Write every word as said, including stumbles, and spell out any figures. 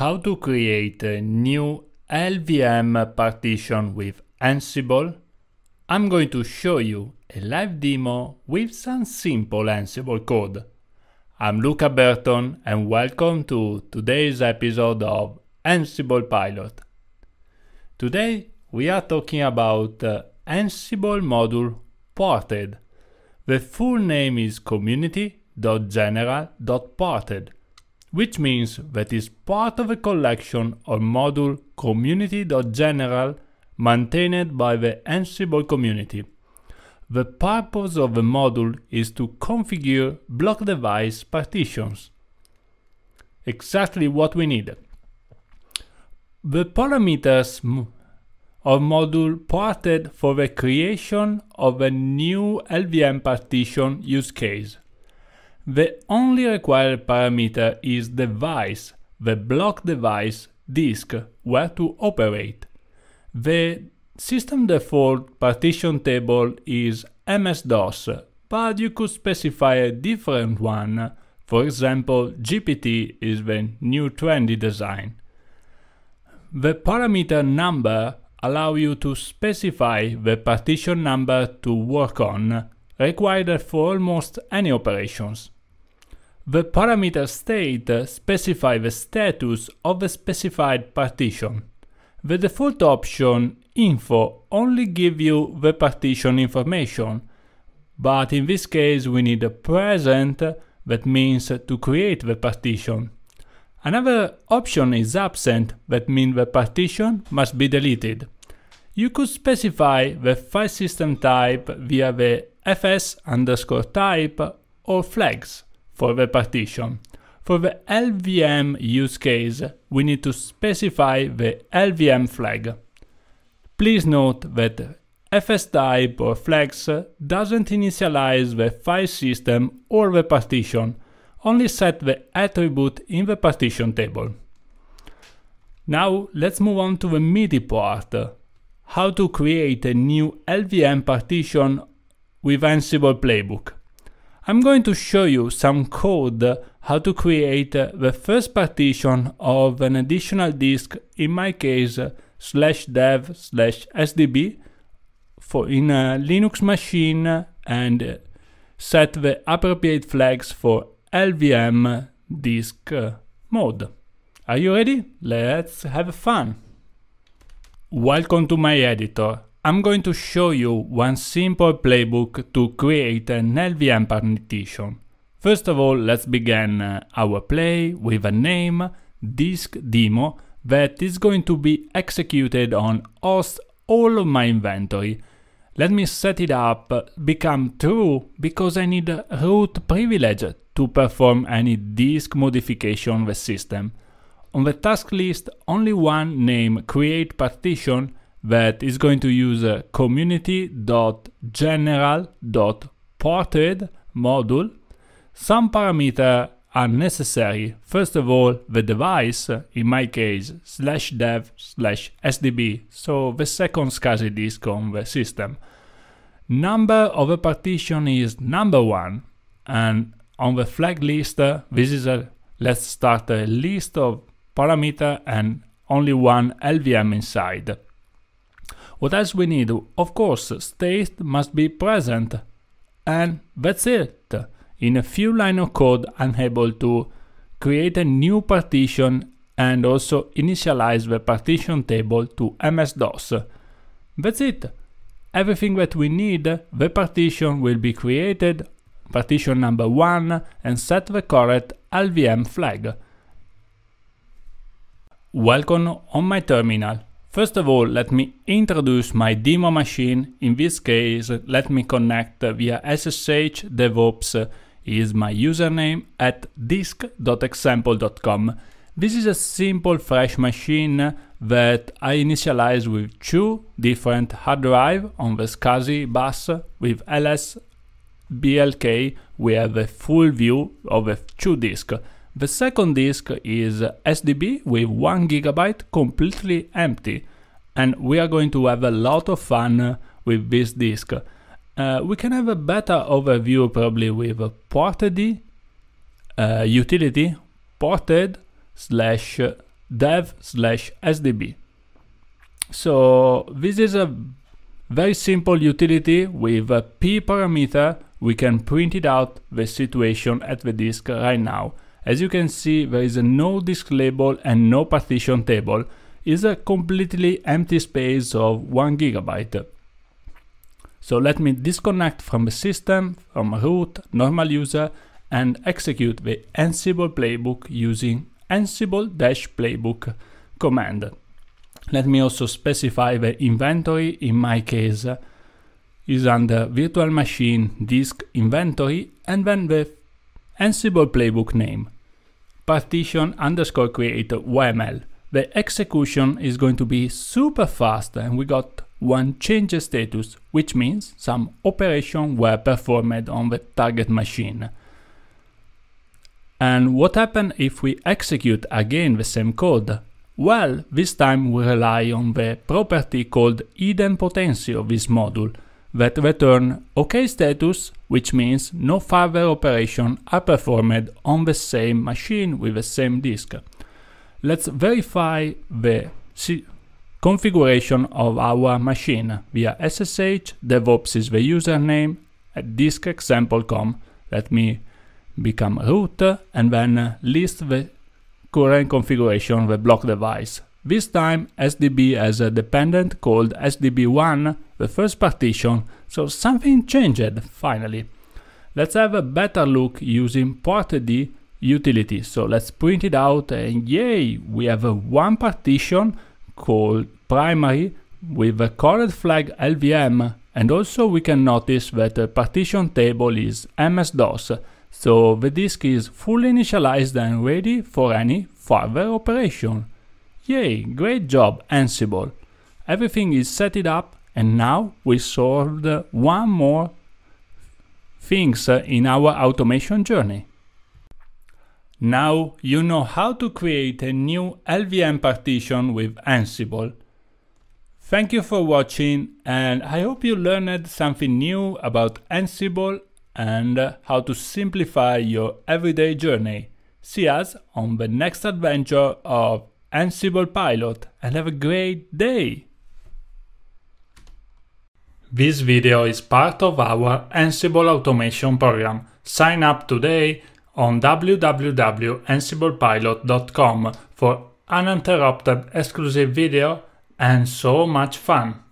how to create a new L V M partition with Ansible, I'm going to show you a live demo with some simple Ansible code. I'm Luca Berton and welcome to today's episode of Ansible Pilot. Today we are talking about uh, Ansible module parted. The full name is community dot general dot parted, which means that it's part of a collection or module community dot general maintained by the Ansible community. The purpose of the module is to configure block device partitions. Exactly what we need. The parameters or module parted for the creation of a new L V M partition use case. The only required parameter is device, the block device disk where to operate. The system default partition table is M S DOS, but you could specify a different one. For example, G P T is the new trendy design. The parameter number allow you to specify the partition number to work on, required for almost any operations. The parameter state specify the status of the specified partition. The default option info only gives you the partition information, but in this case we need a present, that means to create the partition. Another option is absent, that means the partition must be deleted. You could specify the file system type via the F S underscore type or flags for the partition. For the L V M use case, we need to specify the L V M flag. Please note that F S type or flags doesn't initialize the file system or the partition, only set the attribute in the partition table. Now let's move on to the meaty part, how to create a new L V M partition with Ansible Playbook. I'm going to show you some code how to create the first partition of an additional disk, in my case slash dev slash S D B for in a Linux machine, and set the appropriate flags for L V M disk uh, mode. Are you ready? Let's have fun! Welcome to my editor. I'm going to show you one simple playbook to create an L V M partition. First of all, let's begin uh, our play with a name, disk demo, that is going to be executed on host all of my inventory. Let me set it up, become true, because I need a root privilege to perform any disk modification on the system. On the task list, only one name, create partition, that is going to use a community dot general dot parted module. Some parameters are necessary. First of all, the device, in my case slash dev slash S D B, so the second S C S I disk on the system. Number of a partition is number one, and on the flag list, uh, this is a let's start a list of parameters and only one L V M inside. What else we need? Of course, state must be present, and that's it. In a few lines of code, I'm able to create a new partition and also initialize the partition table to M S DOS. That's it. Everything that we need, the partition will be created, partition number one, and set the correct L V M flag. Welcome on my terminal. First of all, let me introduce my demo machine. In this case, let me connect via S S H. DevOps is my username at disk dot example dot com. This is a simple fresh machine that I initialize with two different hard drives on the S C S I bus. With L S B L K we have a full view of the two disks. The second disk is S D B with one gigabyte completely empty, and we are going to have a lot of fun with this disk. Uh, we can have a better overview probably with a parted uh, utility parted slash dev slash S D B. So this is a very simple utility. With a P parameter, we can print it out the situation at the disk right now. As you can see, there is a no disk label and no partition table. It's a completely empty space of one gigabyte. So let me disconnect from the system, from root, normal user, and execute the Ansible playbook using Ansible-playbook command. Let me also specify the inventory. In my case, is under virtual machine disk inventory, and then the Ansible playbook name, partition underscore create Y M L. The execution is going to be super fast, and we got one change status, which means some operation were performed on the target machine. And what happens if we execute again the same code? Well, this time we rely on the property called idempotency of this module that return OK status, which means no further operation are performed on the same machine with the same disk. Let's verify the configuration of our machine via S S H. DevOps is the username at disk example dot com. Let me become root and then list the current configuration of the block device. This time S D B has a dependent called S D B one, the first partition, so something changed finally. Let's have a better look using parted utility. So let's print it out, and yay, we have a one partition called primary with the current flag L V M, and also we can notice that the partition table is M S DOS, so the disk is fully initialized and ready for any further operation. Yay, great job Ansible. Everything is set it up, and now we solved one more things in our automation journey. Now you know how to create a new L V M partition with Ansible. Thank you for watching, and I hope you learned something new about Ansible and how to simplify your everyday journey. See us on the next adventure of Ansible Pilot, and have a great day! This video is part of our Ansible automation program. Sign up today on w w w dot ansible pilot dot com for uninterrupted exclusive video and so much fun!